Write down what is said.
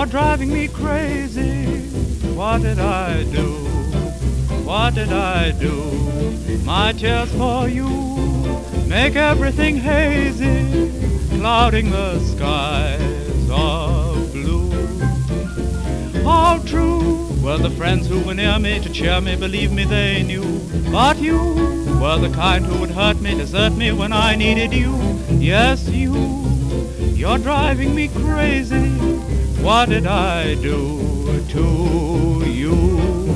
are driving me crazy. What did I do? What did I do? My tears for you make everything hazy, clouding the skies of blue. How true were the friends who were near me to cheer me, believe me they knew. But you were the kind who would hurt me, desert me when I needed you. Yes, you, you're driving me crazy. What did I do to you?